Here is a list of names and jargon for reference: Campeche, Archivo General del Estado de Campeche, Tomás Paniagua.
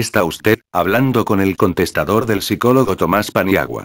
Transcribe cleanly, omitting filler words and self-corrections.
Está usted hablando con el contestador del psicólogo Tomás Paniagua.